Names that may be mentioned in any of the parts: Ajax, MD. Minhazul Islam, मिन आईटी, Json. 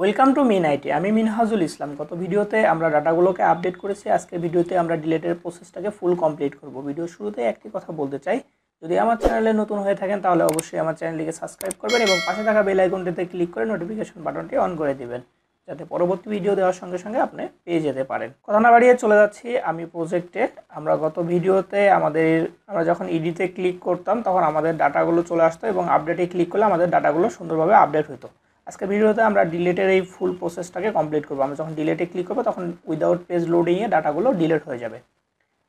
Welcome to मिन आईटी आमी मिनहाजुल इस्लाम। गत भिडियोते आमरा डाटागुलोके आपडेट करेছি। आजके भिडियोते आमरा डिलीटेर प्रसेसटाके फुल कमप्लीट करब। भिडिओ शुरूतेই একটি কথা বলতে চাই, যদি আমার চ্যানেলে নতুন হয়ে থাকেন তাহলে অবশ্যই আমার চ্যানেলটিকে সাবস্ক্রাইব করবেন এবং পাশে থাকা বেল আইকনটিতে ক্লিক করে নোটিফিকেশন বাটনটি অন করে দিবেন যাতে পরবর্তী ভিডিও দেওয়ার সঙ্গে সঙ্গে আপনি পেয়ে যেতে পারেন। কথা না বাড়িয়ে চলে যাচ্ছি আমি প্রজেক্টে। আমরা গত ভিডিওতে আমরা যখন এডিটে ক্লিক করতাম তখন আমাদের ডাটাগুলো চলে আসতো এবং আপডেটে ক্লিক করলে আমাদের ডাটাগুলো সুন্দরভাবে আপডেট হতো। আজকে ভিডিওতে আমরা ডিলেটের এই ফুল প্রসেসটাকে কমপ্লিট করব। আমরা যখন ডিলেটে ক্লিক করব তখন উইদাউট পেজ লোডিং এ ডাটাগুলো ডিলিট হয়ে যাবে।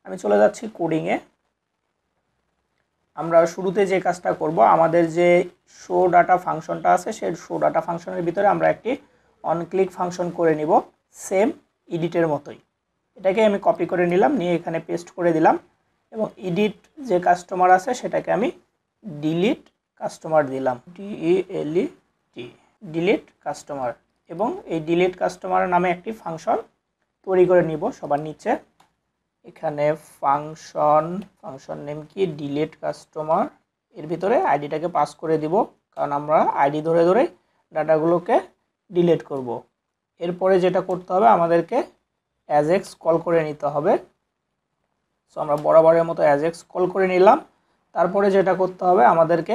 আমি চলে যাচ্ছি কোডিং এ। আমরা শুরুতে যে কাজটা করব, আমাদের যে শো ডাটা ফাংশনটা আছে সেই শো ডাটা ফাংশনের ভিতরে আমরা একটি অন ক্লিক ফাংশন করে নিব সেম এডিটের মতোই। এটাকে আমি কপি করে নিলাম, নিয়ে এখানে পেস্ট করে দিলাম এবং এডিট যে কাস্টমার আছে সেটাকে আমি ডিলিট কাস্টমার দিলাম, DELET ডিলিট কাস্টমার, এবং এই ডিলিট কাস্টমার নামে একটি ফাংশন তৈরি করে নিব। সবার নিচে এখানে ফাংশন নেম কি ডিলিট কাস্টমার, এর ভিতরে আইডিটাকে পাস করে দিব কারণ আমরা আইডি ধরে ধরে ডাটাগুলোকে ডিলিট করব। এরপরে যেটা করতে হবে আমাদেরকে অ্যাজেক্স কল করে নিতে হবে। সো আমরা বরাবরের মতো অ্যাজেক্স কল করে নিলাম। তারপরে যেটা করতে হবে আমাদেরকে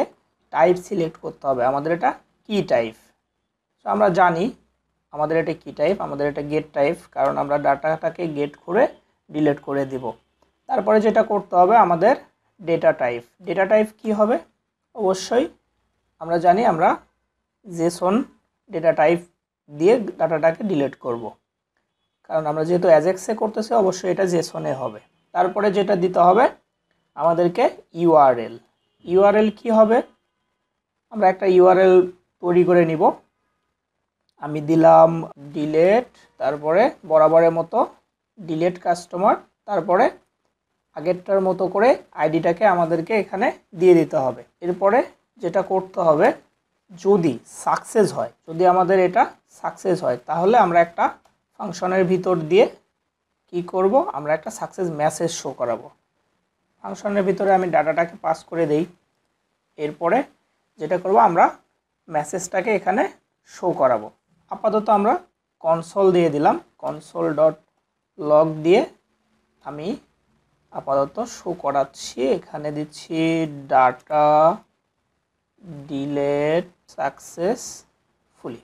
টাইপ সিলেক্ট করতে হবে। আমাদের এটা কি টাইপ, আমরা জানি আমাদের এটা কি টাইপ, আমাদের এটা গেট টাইপ কারণ আমরা ডাটাটাকে গেট করে ডিলিট করে দেব। তারপরে যেটা করতে হবে আমাদের ডেটা টাইপ। ডেটা টাইপ কি হবে, অবশ্যই আমরা জানি আমরা জেসন ডেটা টাইপ দিয়ে ডাটাটাকে ডিলিট করব কারণ আমরা যেহেতু অ্যাজেক্সে করতেছি অবশ্যই এটা জেসনে হবে। তারপরে যেটা দিতে হবে আমাদেরকে ইউআরএল। ইউআরএল কি হবে, আমরা একটা ইউআরএল তৈরি করে নিব। আমি দিলাম ডিলেট, তারপরে বরাবরের মতো ডিলেট কাস্টমার, তারপরে আগেরটার মতো করে আইডিটাকে আমাদেরকে এখানে দিয়ে দিতে হবে। এরপরে যেটা করতে হবে যদি সাকসেস হয়, যদি আমাদের এটা সাকসেস হয় তাহলে আমরা একটা ফাংশনের ভিতর দিয়ে কি করব, আমরা একটা সাকসেস মেসেজ শো করাবো। ফাংশনের ভিতরে আমি ডাটাটাকে পাস করে দেই। এরপরে যেটা করব আমরা মেসেজটাকে এখানে শো করাবো। আপাতত আমরা কনসোল দিয়ে দিলাম, console.log দিয়ে আমি আপাতত শো করাচ্ছি। এখানে দিচ্ছি data delete successfully.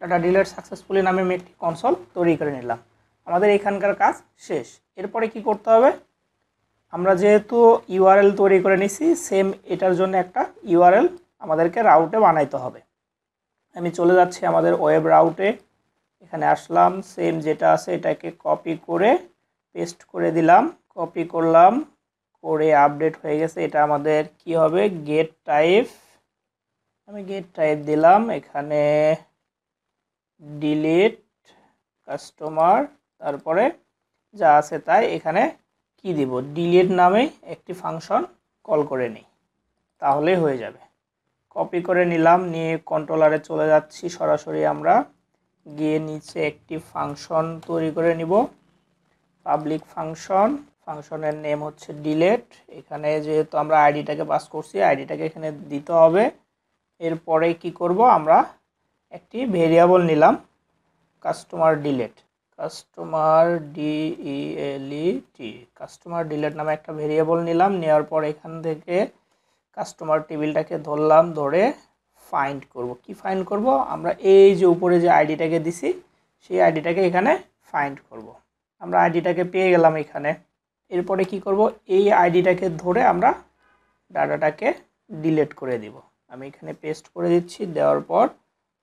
Data delete successfully নামে আমি একটি কনসোল তৈরি করে নিলাম। আমাদের এখানকার কাজ শেষ। এরপরে কি করতে হবে, আমরা যেহেতু ইউআরএল তৈরি করে নিছি সেম এটার জন্য একটা ইউআরএল আমাদেরকে রাউটে বানাইতে হবে। আমি চলে যাচ্ছি আমাদের ওয়েব রাউটে, এখানে আসলাম, সেম যেটা আছে এটাকে কপি করে পেস্ট করে দিলাম, কপি করলাম, করে আপডেট হয়ে গেছে। এটা আমাদের কি হবে গেট টাইপ, আমি গেট টাইপ দিলাম, এখানে ডিলিট কাস্টমার, তারপরে যা আছে তাই। এখানে কি দিব, ডিলিট নামে একটি ফাংশন কল করে নিই, তাহলে হয়ে যাবে। কপি করে নিলাম, নিয়ে কন্ট্রোলারে চলে যাচ্ছি সরাসরি, আমরা গিয়ে নিচে একটি ফাংশন তৈরি করে নিব, পাবলিক ফাংশন, ফাংশনের নেম হচ্ছে ডিলেট। এখানে যেহেতু আমরা আইডিটাকে পাস করছি আইডিটাকে এখানে দিতে হবে। এরপরে কি করব, আমরা একটি ভেরিয়েবল নিলাম customer delete, customer DELET, customer delete নামে একটা ভেরিয়েবল নিলাম। নেওয়ার পর এখান থেকে কাস্টমার টেবিলটাকে ধরলাম, ধরে ফাইন্ড করব। কি ফাইন্ড করব, আমরা এই যে উপরে যে আইডিটাকে দিছি সেই আইডিটাকে এখানে ফাইন্ড করব। আমরা আইডিটাকে পেয়ে গেলাম এখানে। এরপরে কি করব, এই আইডিটাকে ধরে আমরা ডাটাটাকে ডিলিট করে দিব। আমি এখানে পেস্ট করে দিচ্ছি, দেওয়ার পর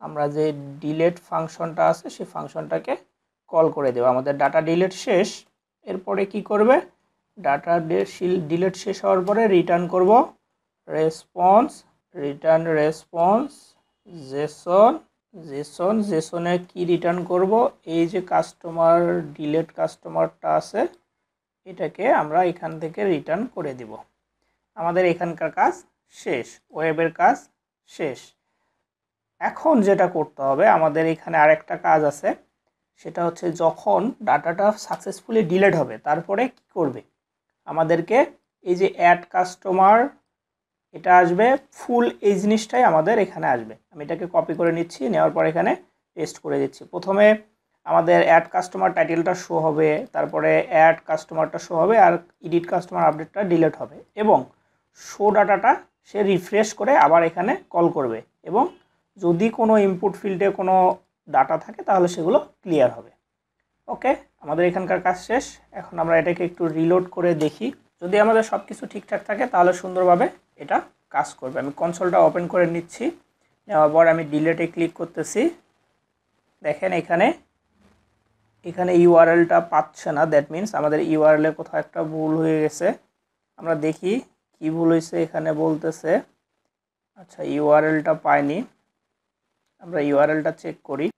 আমরা যে ডিলেট ফাংশনটা আছে সেই ফাংশনটাকে কল করে দেব। আমাদের ডাটা ডিলিট শেষ। এরপরে কি করবে, ডাটা ডিলিট শেষ হওয়ার পরে রিটার্ন করব রেসপন্স, রিটার্ন রেসপন্স জেসন, জেসনে কি রিটার্ন করব, এই যে কাস্টমার ডিলেট কাস্টমারটা আছে এটাকে আমরা এখান থেকে রিটার্ন করে দিব। আমাদের এখানকার কাজ শেষ, ওয়েবের কাজ শেষ। এখন যেটা করতে হবে আমাদের এখানে আরেকটা কাজ আছে, সেটা হচ্ছে যখন ডাটাটা সাকসেসফুলি ডিলিট হবে তারপরে কি করবে, আমাদেরকে এই যে অ্যাড কাস্টমার এটা আসবে, ফুল এই জিনিসটাই আমাদের এখানে আসবে। আমি এটাকে কপি করে নিচ্ছি, নেওয়ার পর এখানে पेस्ट कर दीची। प्रथम एड कस्टमार टाइटलटा शो है, तरह एड कस्टमारटा शो है और एडिट कस्टमार आपडेटा डिलीट है। शो डाटा से रिफ्रेश कर आबार एखाने कल करबे एबं यदि कोनो इनपुट फिल्डे कोनो डाटा थाके ताहले सेगुलो क्लियर होबे। ओके, आमादेर एखानकार काज शेष। एखन आमरा एटाके एकटु रिलोड करे देखी, यदि आमादेर सबकिछु ठीकठाक थाके ताहले सुंदरभावे एटा काज करबे। आमी कन्सोलटा ओपेन करे निच्छि, नेওয়ার পর आमी डिलीटे क्लिक करतेछि। देखें एखाने एखाने ইউআরএলটা পাচ্ছে না, दैट मीन्स आमादेर ইউআরএলে কোথাও একটা ভুল হয়ে গেছে। আমরা দেখি কি ভুল হইছে। এখানে বলতেছে আচ্ছা ইউআরএলটা পাইনি, আমরা ইউআরএলটা চেক করি।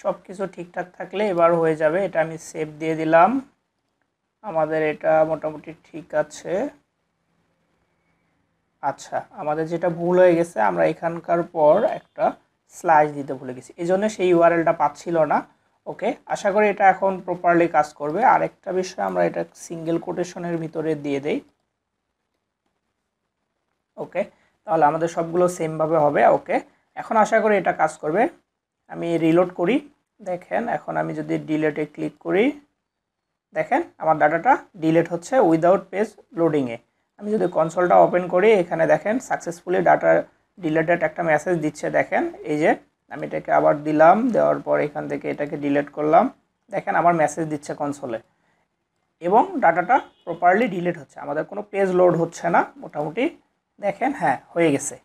सब किस ठीकठाक थकले एबार हो जाए। ये हमें सेफ दिए दिलाम, मोटामुटी ठीक आछे। अच्छा, हमारे जेटा भूल हो गेछे आमरा एखानकार पर एक स्लैश दीते भूले गेछी, एजोन्नो सेई यूआरएलटा पाच्छिलो ना। ओके, आशा करी एटा एखन प्रपारलि काज करबे। आरेकटा विषय आमरा एटा सिंगल कोटेशनेर भितरे दिए देई। ओके, ताहले आमादेर सबगुलो सेम भावे होबे। ओके, एखन आशा करी एटा काज करबे। आमी रिलोड करी, देखें एखन आमी जदि डिलेटे क्लिक करी, देखें आमार डाटाटा डिलेट होच्छे उइदाउट पेज लोडिंगे। आमी जदि कन्सोलटा ओपेन करी, एखाने देखें सक्सेसफुली डाटा डिलेटेड एक मैसेज दिच्छे। देखें एई जे आमी एटाके आबार दिलाम, देওয়ার पर एखान थेके एटाके डिलेट करलाम। देखें आबार मैसेज दिच्छे कन्सोले एबं डाटाटा प्रपारलि डिलेट होच्छे, आमादेर कोनो पेज लोड होच्छे ना। मोटामुटी देखें हाँ हये गेछे।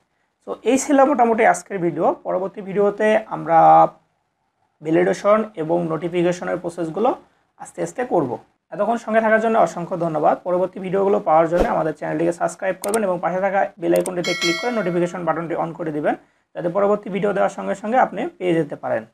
तो এই ছিল মোটামুটি আজকের ভিডিও। পরবর্তী ভিডিওতে আমরা ভ্যালিডেশন এবং নোটিফিকেশনের প্রসেসগুলো আস্তে আস্তে করব। এতক্ষণ সঙ্গে থাকার জন্য অসংখ্য ধন্যবাদ। পরবর্তী ভিডিওগুলো পাওয়ার জন্য আমাদের চ্যানেলটিকে সাবস্ক্রাইব করবেন এবং পাশে থাকা বেল আইকনটিতে ক্লিক করে নোটিফিকেশন বাটনটি অন করে দিবেন, যাতে পরবর্তী ভিডিও দেওয়ার সঙ্গে সঙ্গে আপনি পেয়ে যেতে পারেন।